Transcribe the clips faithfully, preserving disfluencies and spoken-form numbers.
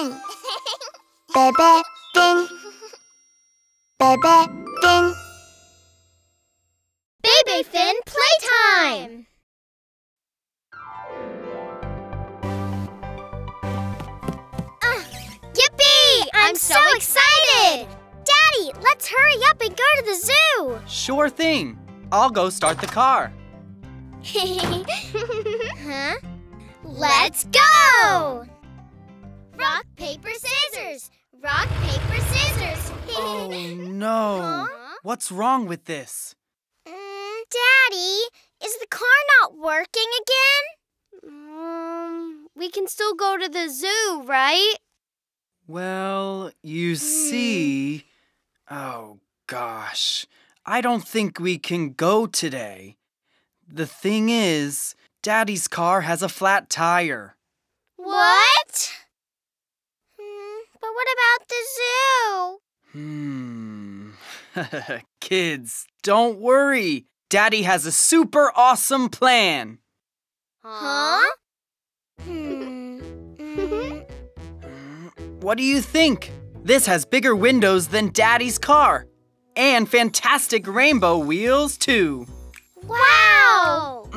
Bebefinn. Bebefinn. Bebefinn. Bebefinn playtime. Uh, yippee! I'm, I'm so, so excited. excited! Daddy, let's hurry up and go to the zoo. Sure thing. I'll go start the car. Huh? Let's go! Rock, paper, scissors! Rock, paper, scissors! Oh, no! Huh? What's wrong with this? Mm, Daddy, is the car not working again? Um, we can still go to the zoo, right? Well, you see... Oh, gosh. I don't think we can go today. The thing is, Daddy's car has a flat tire. What? Mm, but what about the zoo? Hmm. Kids, don't worry. Daddy has a super awesome plan. Huh? Hmm. What do you think? This has bigger windows than Daddy's car. And fantastic rainbow wheels, too. Wow!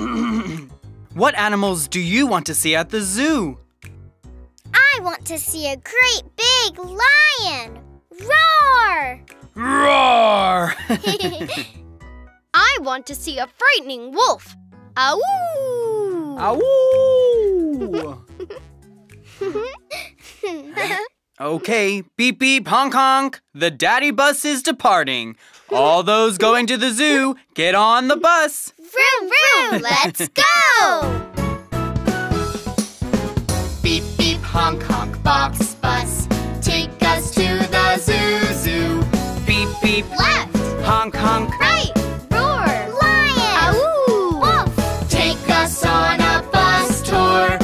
What animals do you want to see at the zoo? I want to see a great big lion! Roar! Roar! I want to see a frightening wolf! Awoo! Awoo! Okay, beep beep, honk honk, the daddy bus is departing. All those going to the zoo, get on the bus. Vroom vroom, let's go! Beep beep, honk honk, box bus, take us to the zoo zoo. Beep beep, left, honk honk, right, roar, lion, awoo, wolf. Take us on a bus tour.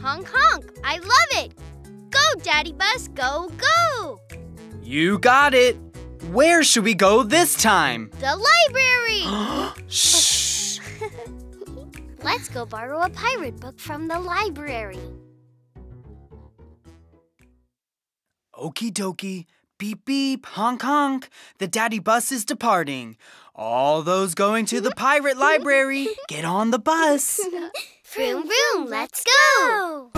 Honk, honk! I love it! Go, Daddy Bus, go, go! You got it! Where should we go this time? The library! Shh! Let's go borrow a pirate book from the library. Okie dokie, beep beep, honk honk, the Daddy Bus is departing. All those going to the pirate library, get on the bus! Vroom, vroom, let's go!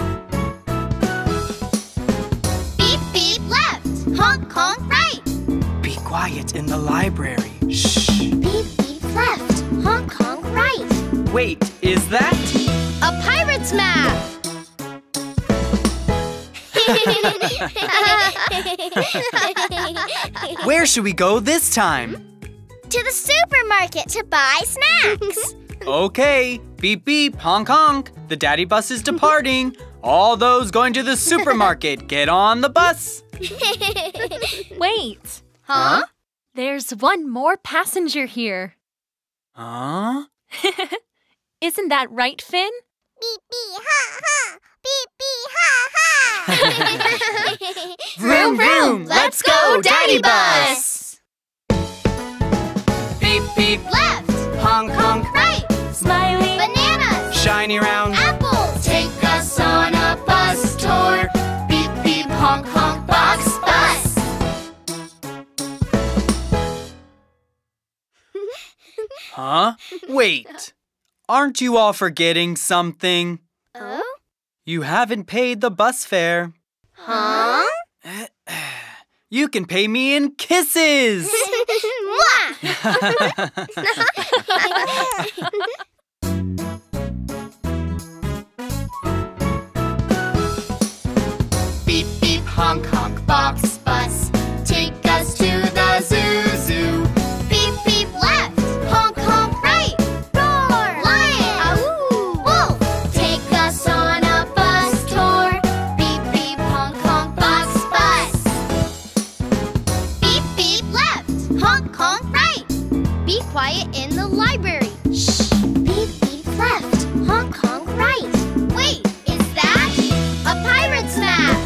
Beep, beep, left, honk, honk, right. Be quiet in the library, shh. Beep, beep, left, honk, honk, right. Wait, is that? A pirate's map! Where should we go this time? To the supermarket to buy snacks! Okay, beep beep, honk honk, the daddy bus is departing. All those going to the supermarket, get on the bus. Wait. Huh? There's one more passenger here. Huh? Isn't that right, Finn? Beep beep, ha ha, beep beep, ha ha. Vroom vroom, let's go, daddy bus. Beep beep, left, honk honk, right. Smiling bananas, shiny round apples. Take us on a bus tour. Beep beep, honk honk, box bus. Huh? Wait, aren't you all forgetting something? Oh? You haven't paid the bus fare. Huh? You can pay me in kisses. Beep beep, honk honk, box bus, take us to the zoo zoo. Beep beep, left, honk honk, right, roar, lion, awoo, wolf. Take us on a bus tour. Beep beep, honk honk, box bus. Beep beep, left, honk honk, right. Be quiet in the library. Shh. Beep, beep, left. Honk, honk, right. Wait, is that a pirate's map?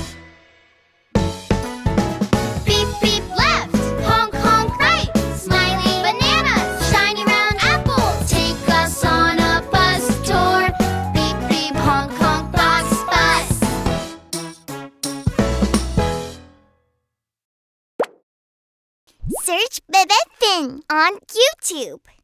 Beep, beep, left. Honk, honk, right. Smiling bananas. search Bebefinn on YouTube.